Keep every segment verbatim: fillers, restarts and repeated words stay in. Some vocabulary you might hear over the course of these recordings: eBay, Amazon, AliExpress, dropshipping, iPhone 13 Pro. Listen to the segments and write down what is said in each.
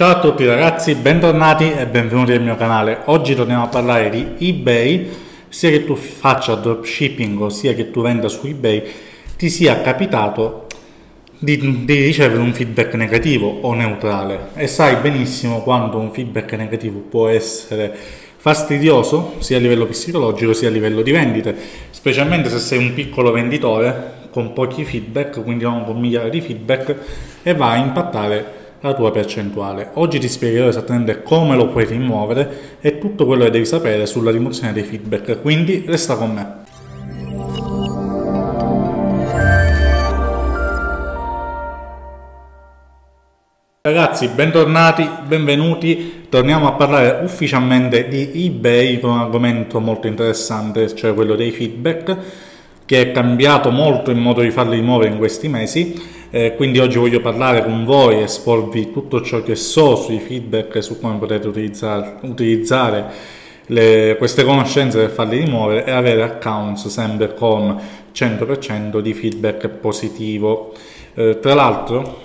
Ciao a tutti ragazzi, bentornati e benvenuti nel mio canale. Oggi torniamo a parlare di eBay. Sia che tu faccia dropshipping o sia che tu venda su eBay, ti sia capitato di, di ricevere un feedback negativo o neutrale, e sai benissimo quando un feedback negativo può essere fastidioso sia a livello psicologico sia a livello di vendite, specialmente se sei un piccolo venditore con pochi feedback, quindi non con migliaia di feedback, e va a impattare la tua percentuale. Oggi ti spiegherò esattamente come lo puoi rimuovere e tutto quello che devi sapere sulla rimozione dei feedback, quindi resta con me. Ragazzi, bentornati, benvenuti, torniamo a parlare ufficialmente di eBay con un argomento molto interessante, cioè quello dei feedback, che è cambiato molto il modo di farli rimuovere in questi mesi. Eh, quindi oggi voglio parlare con voi, esporvi tutto ciò che so sui feedback e su come potete utilizzare, utilizzare le, queste conoscenze per farli rimuovere e avere accounts sempre con cento per cento di feedback positivo. Eh, tra l'altro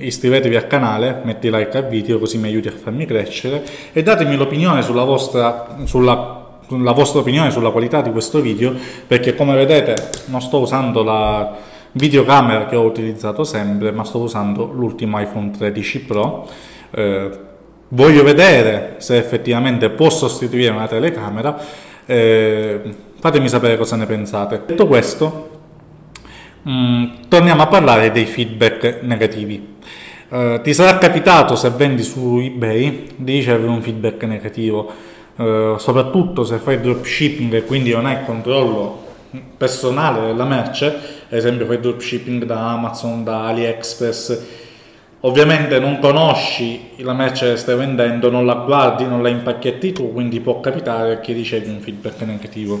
iscrivetevi al canale, metti like al video così mi aiuti a farmi crescere e datemi l'opinione sulla vostra sulla la vostra opinione sulla qualità di questo video, perché come vedete non sto usando la videocamera che ho utilizzato sempre, ma sto usando l'ultimo iPhone tredici Pro. Eh, voglio vedere se effettivamente può sostituire una telecamera. Eh, fatemi sapere cosa ne pensate. Detto questo, mh, torniamo a parlare dei feedback negativi. Eh, ti sarà capitato, se vendi su eBay, di ricevere un feedback negativo, eh, soprattutto se fai dropshipping e quindi non hai controllo personale della merce, ad esempio fai dropshipping da Amazon, da AliExpress, ovviamente non conosci la merce che stai vendendo, non la guardi, non la impacchetti tu, quindi può capitare che ricevi un feedback negativo.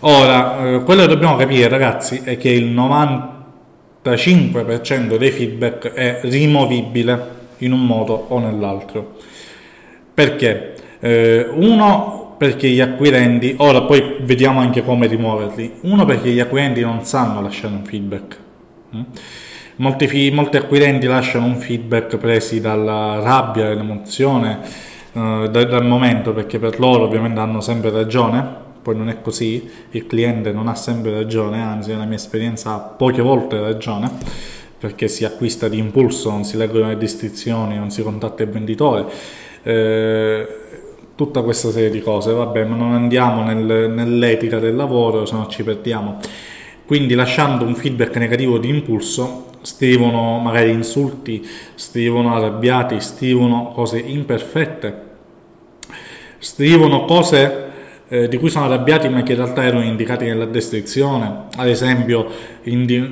Ora, eh, quello che dobbiamo capire ragazzi è che il novantacinque per cento dei feedback è rimovibile in un modo o nell'altro. Perché? Eh, uno, perché gli acquirenti, ora poi vediamo anche come rimuoverli, uno perché gli acquirenti non sanno lasciare un feedback, molti, molti acquirenti lasciano un feedback presi dalla rabbia, dall'emozione, eh, dal, dal momento, perché per loro ovviamente hanno sempre ragione, poi non è così, il cliente non ha sempre ragione, anzi nella mia esperienza ha poche volte ragione, perché si acquista di impulso, non si leggono le descrizioni, non si contatta il venditore, eh, tutta questa serie di cose, vabbè, ma non andiamo nel, nell'etica del lavoro, se no ci perdiamo. Quindi lasciando un feedback negativo di impulso, scrivono magari insulti, scrivono arrabbiati, scrivono cose imperfette, scrivono cose eh, di cui sono arrabbiati ma che in realtà erano indicati nella descrizione, ad esempio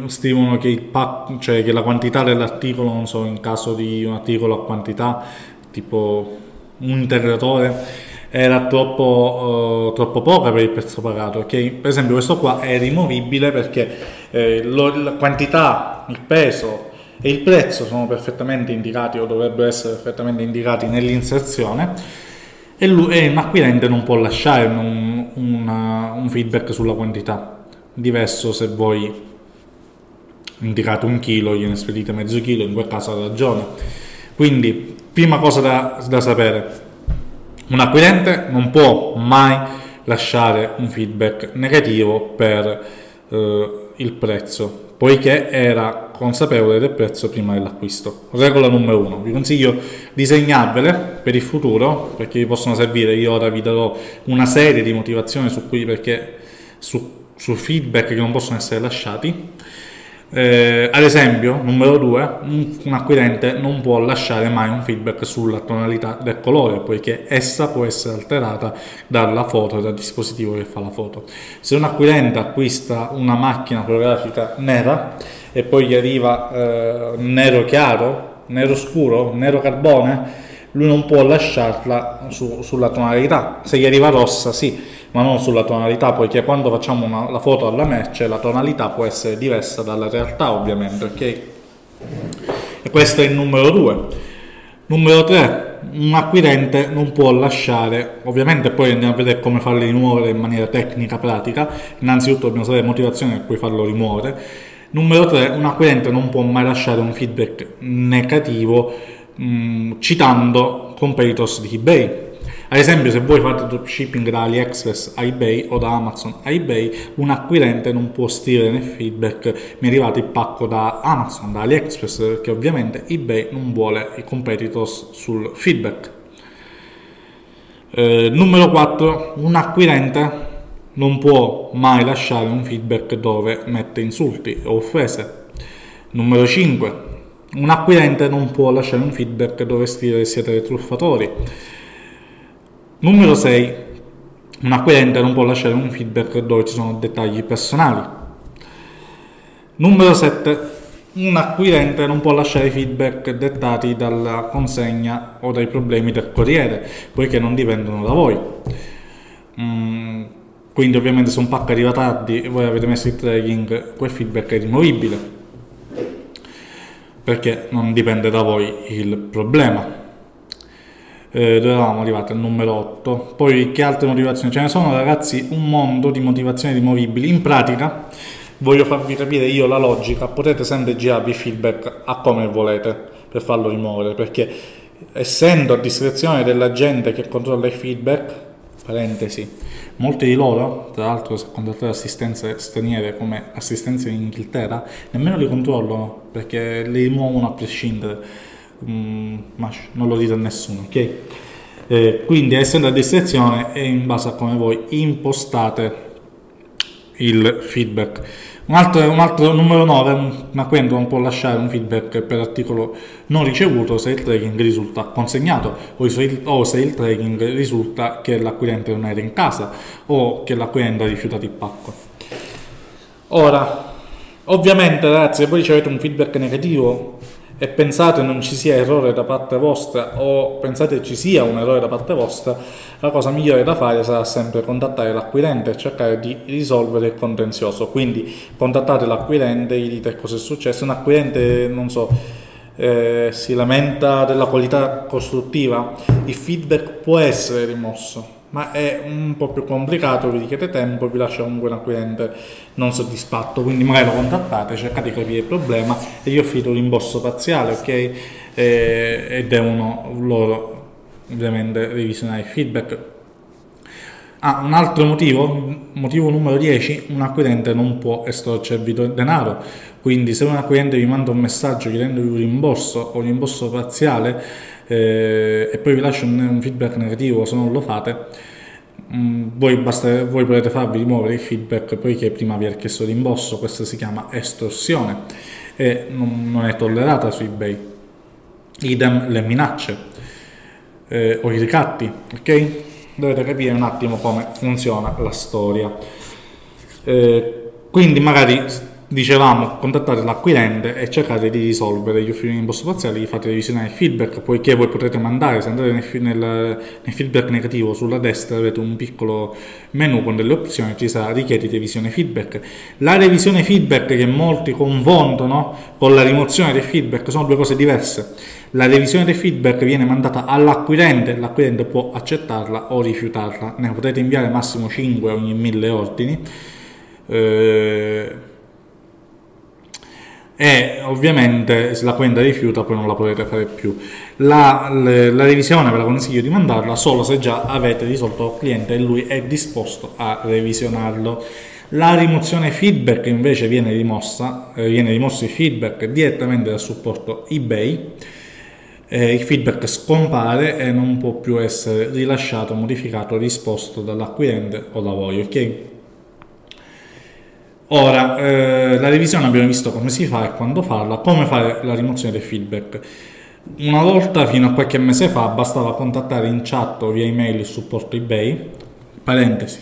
scrivono che, il pack, cioè che la quantità dell'articolo, non so, in caso di un articolo a quantità, tipo un integratore, era troppo, uh, troppo poca per il prezzo pagato, ok? Per esempio questo qua è rimovibile perché eh, lo, la quantità, il peso e il prezzo sono perfettamente indicati o dovrebbero essere perfettamente indicati nell'inserzione, e un acquirente non può lasciare un, un, un feedback sulla quantità. Diverso se voi indicate un chilo, gliene spedite mezzo chilo, in quel caso ha ragione. Quindi prima cosa da, da sapere, un acquirente non può mai lasciare un feedback negativo per eh, il prezzo, poiché era consapevole del prezzo prima dell'acquisto. Regola numero uno, vi consiglio disegnarvele per il futuro, perché vi possono servire. Io ora vi darò una serie di motivazioni su cui, perché su, su feedback che non possono essere lasciati. Eh, ad esempio, numero due, un, un acquirente non può lasciare mai un feedback sulla tonalità del colore, poiché essa può essere alterata dalla foto e dal dispositivo che fa la foto. Se un acquirente acquista una macchina fotografica nera e poi gli arriva eh, nero chiaro, nero scuro, nero carbone, lui non può lasciarla su, sulla tonalità. Se gli arriva rossa sì, ma non sulla tonalità, poiché quando facciamo una, la foto alla merce la tonalità può essere diversa dalla realtà, ovviamente, ok? E questo è il numero due. Numero tre, un acquirente non può lasciare, ovviamente poi andiamo a vedere come farli rimuovere in maniera tecnica, pratica. Innanzitutto dobbiamo sapere motivazioni per cui farlo rimuovere. Numero tre, un acquirente non può mai lasciare un feedback negativo mh, citando competitors di eBay. Ad esempio, se voi fate dropshipping da AliExpress a eBay o da Amazon a eBay, un acquirente non può scrivere nel feedback "mi è arrivato il pacco da Amazon, da AliExpress", perché ovviamente eBay non vuole i competitors sul feedback. Eh, numero quattro. Un acquirente non può mai lasciare un feedback dove mette insulti o offese. Numero cinque. Un acquirente non può lasciare un feedback dove scrive "siete truffatori". Numero sei. Un acquirente non può lasciare un feedback dove ci sono dettagli personali. Numero sette. Un acquirente non può lasciare feedback dettati dalla consegna o dai problemi del corriere, poiché non dipendono da voi. Mm, quindi ovviamente se un pacco arriva tardi e voi avete messo il tracking, quel feedback è rimovibile, perché non dipende da voi il problema. Eh, dove eravamo arrivati? Al numero otto. Poi che altre motivazioni? Ce ne sono, ragazzi, un mondo di motivazioni rimovibili. In pratica voglio farvi capire io la logica. Potete sempre girarvi feedback a come volete per farlo rimuovere, perché essendo a discrezione della gente che controlla i feedback, parentesi, molti di loro, tra l'altro, se contrattate assistenze straniere come assistenze in Inghilterra, nemmeno li controllano, perché li rimuovono a prescindere. Mm, ma non lo dite a nessuno, ok? Eh, quindi, essendo a discrezione, è in base a come voi impostate il feedback. Un altro, un altro numero nove, ma quando non può lasciare un feedback per articolo non ricevuto se il tracking risulta consegnato, o se il, o se il tracking risulta che l'acquirente non era in casa, o che l'acquirente ha rifiutato il pacco. Ora, ovviamente, ragazzi, se voi ricevete un feedback negativo e pensate non ci sia errore da parte vostra, o pensate ci sia un errore da parte vostra, la cosa migliore da fare sarà sempre contattare l'acquirente e cercare di risolvere il contenzioso. Quindi contattate l'acquirente, gli dite cosa è successo. Un acquirente, non so, eh, si lamenta della qualità costruttiva, il feedback può essere rimosso, ma è un po' più complicato, vi richiede tempo, vi lascia comunque un acquirente non soddisfatto. Quindi magari lo contattate, cercate di capire il problema e gli offrite un rimborso parziale, ok? E, e devono loro ovviamente revisionare il feedback. Ah, un altro motivo, motivo numero dieci, un acquirente non può estorcervi denaro. Quindi se un acquirente vi manda un messaggio chiedendovi un rimborso o un rimborso parziale eh, e poi vi lascia un, un feedback negativo, se non lo fate, mh, voi, basta, voi potete farvi rimuovere il feedback poiché prima vi ha chiesto il rimborso. Questo si chiama estorsione e non, non è tollerata su eBay. Idem le minacce eh, o i ricatti, ok? Dovete capire un attimo come funziona la storia. Eh, quindi magari, dicevamo, contattate l'acquirente e cercate di risolvere, gli offrire un rimborso parziale, gli fate revisionare il feedback, poiché voi potete mandare, se andate nel, nel, nel feedback negativo, sulla destra avete un piccolo menu con delle opzioni, ci sarà richiedi revisione feedback. La revisione feedback, che molti confondono con la rimozione del feedback, sono due cose diverse. La revisione del feedback viene mandata all'acquirente, l'acquirente può accettarla o rifiutarla, ne potete inviare massimo cinque ogni mille ordini, eh, e ovviamente se l'acquirente rifiuta poi non la potete fare più. La, la, la revisione ve la consiglio di mandarla solo se già avete risolto il cliente e lui è disposto a revisionarlo. La rimozione feedback invece viene rimossa, eh, viene rimosso il feedback direttamente dal supporto eBay. Eh, il feedback scompare e non può più essere rilasciato, modificato o risposto dall'acquirente o da voi, ok? Ora, eh, la revisione abbiamo visto come si fa e quando farla, come fare la rimozione del feedback. Una volta, fino a qualche mese fa, bastava contattare in chat o via email il supporto eBay. Parentesi,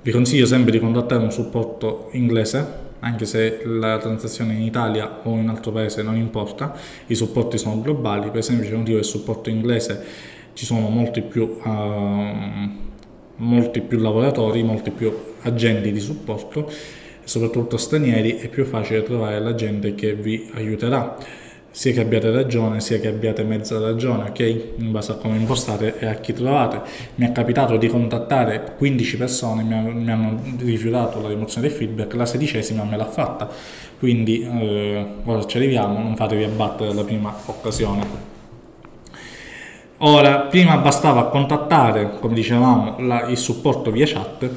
vi consiglio sempre di contattare un supporto inglese, anche se la transazione in Italia o in un altro paese non importa, i supporti sono globali. Per esempio, c'è un motivo del supporto inglese, ci sono molti più, uh, molti più lavoratori, molti più agenti di supporto, soprattutto stranieri. È più facile trovare la gente che vi aiuterà, sia che abbiate ragione, sia che abbiate mezza ragione, ok? In base a come impostate e a chi trovate. Mi è capitato di contattare quindici persone, mi hanno rifiutato la rimozione del feedback, la sedicesima me l'ha fatta. Quindi, eh, ora ci arriviamo, non fatevi abbattere alla prima occasione. Ora, prima bastava contattare, come dicevamo, la, il supporto via chat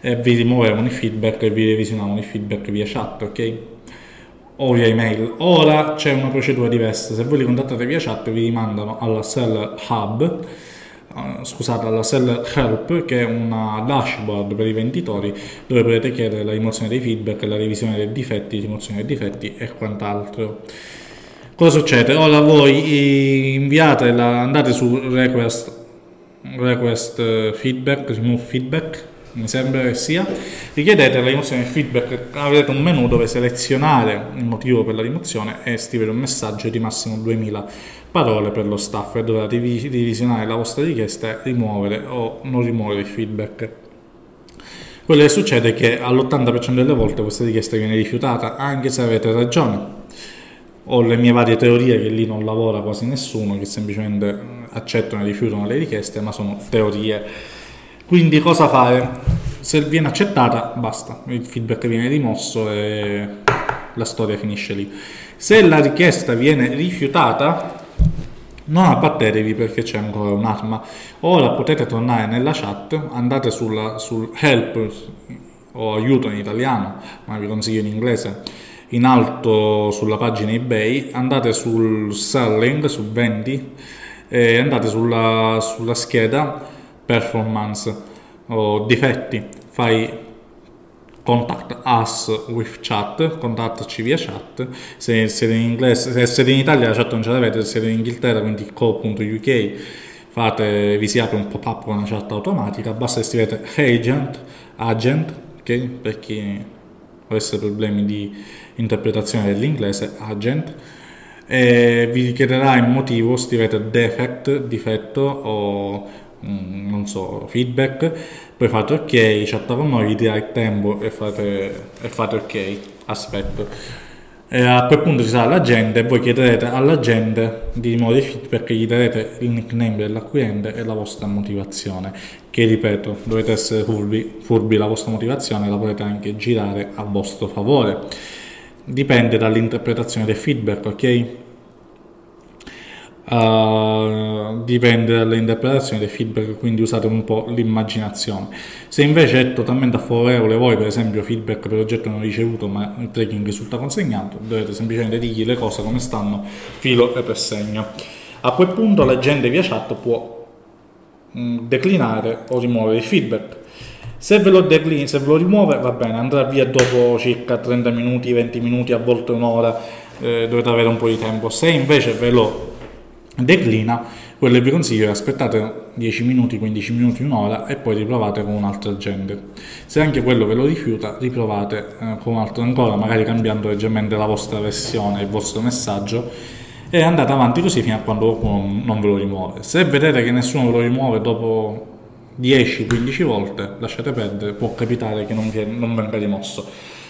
e vi rimuovevano i feedback e vi revisionavano i feedback via chat, ok? O via email. Ora c'è una procedura diversa: se voi li contattate via chat vi rimandano alla Seller Hub, scusate, alla Seller Help, che è una dashboard per i venditori dove potete chiedere la rimozione dei feedback, la revisione dei difetti, rimozione dei difetti e quant'altro. Cosa succede? Ora voi inviate la, andate su request, request feedback, remove feedback, mi sembra che sia, richiedete la rimozione del feedback, avrete un menu dove selezionare il motivo per la rimozione e scrivere un messaggio di massimo duemila parole per lo staff e dovrete revisionare la vostra richiesta e rimuovere o non rimuovere il feedback. Quello che succede è che all'ottanta per cento delle volte questa richiesta viene rifiutata, anche se avete ragione. Ho le mie varie teorie, che lì non lavora quasi nessuno, che semplicemente accettano e rifiutano le richieste, ma sono teorie. Quindi cosa fare? Se viene accettata, basta, il feedback viene rimosso e la storia finisce lì. Se la richiesta viene rifiutata, non abbattetevi, perché c'è ancora un'arma. Ora potete tornare nella chat, andate sulla, sul help o aiuto in italiano, ma vi consiglio in inglese, in alto sulla pagina eBay, andate sul selling, su vendi, e andate sulla, sulla scheda performance o difetti, fai contact us with chat, contattaci via chat. Se siete in inglese, se siete in Italia la chat non ce l'avete, se siete in Inghilterra, quindi co punto u k, fate, vi si apre un pop-up con una chat automatica, basta che scrivete agent, agent, ok? Per chi avesse problemi di interpretazione dell'inglese, agent, e vi chiederà il motivo, scrivete defect, difetto o mm, non so, feedback, poi fate ok, chatta con noi, vi dirà il tempo e fate, e fate ok, aspetto, e a quel punto ci sarà l'agente e voi chiederete all'agente di rimuovere i feedback, gli darete il nickname dell'acquirente e la vostra motivazione, che ripeto, dovete essere furbi, furbi, la vostra motivazione la potete anche girare a vostro favore, dipende dall'interpretazione del feedback, ok? Uh, dipende dall'interpretazione dei feedback, quindi usate un po' l'immaginazione. Se invece è totalmente a favorevole voi, per esempio feedback per oggetto non ricevuto ma il tracking risulta consegnato, dovete semplicemente dirgli le cose come stanno, filo e per segno. A quel punto l'agente via chat può mh, declinare o rimuovere il feedback. Se ve lo declina, se ve lo rimuove, va bene, andrà via dopo circa trenta minuti, venti minuti, a volte un'ora, eh, dovete avere un po' di tempo. Se invece ve lo declina, quello che vi consiglio è aspettate dieci minuti, quindici minuti, un'ora e poi riprovate con un altro agente. Se anche quello ve lo rifiuta, riprovate eh, con un altro ancora, magari cambiando leggermente la vostra versione, il vostro messaggio, e andate avanti così fino a quando qualcuno non ve lo rimuove. Se vedete che nessuno ve lo rimuove dopo dieci quindici volte, lasciate perdere, può capitare che non, vi è, non venga rimosso.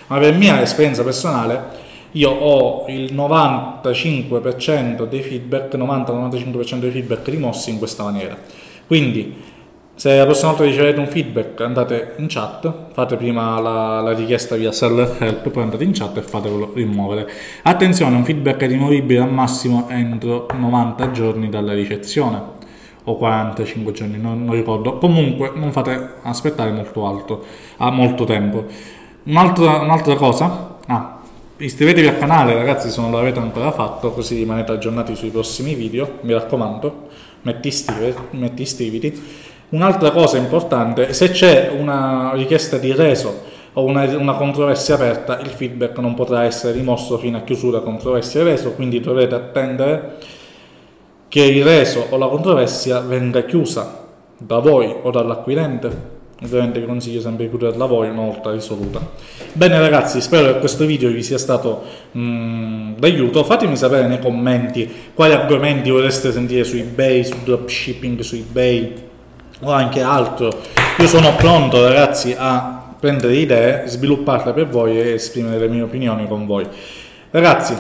Ma per mia esperienza personale, io ho il novantacinque per cento dei feedback, novanta novantacinque per cento dei feedback rimossi in questa maniera. Quindi, se la prossima volta ricevete un feedback, andate in chat, fate prima la, la richiesta via Seller Help, poi andate in chat e fatelo rimuovere. Attenzione, un feedback è rimovibile al massimo entro novanta giorni dalla ricezione, o quarantacinque giorni, non, non ricordo. Comunque, non fate aspettare molto alto, a molto tempo. Un'altra un'altra cosa... Ah, iscrivetevi al canale ragazzi se non l'avete ancora fatto, così rimanete aggiornati sui prossimi video, mi raccomando, metti iscriviti. Un'altra cosa importante: se c'è una richiesta di reso o una, una controversia aperta, il feedback non potrà essere rimosso fino a chiusura controversia e reso, quindi dovrete attendere che il reso o la controversia venga chiusa da voi o dall'acquirente. Ovviamente vi consiglio sempre di chiuderla voi una volta risoluta. Bene ragazzi, spero che questo video vi sia stato mm, d'aiuto. Fatemi sapere nei commenti quali argomenti vorreste sentire su eBay, su dropshipping, su eBay o anche altro. Io sono pronto ragazzi a prendere idee, svilupparle per voi e esprimere le mie opinioni con voi. Ragazzi,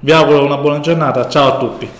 vi auguro una buona giornata, ciao a tutti.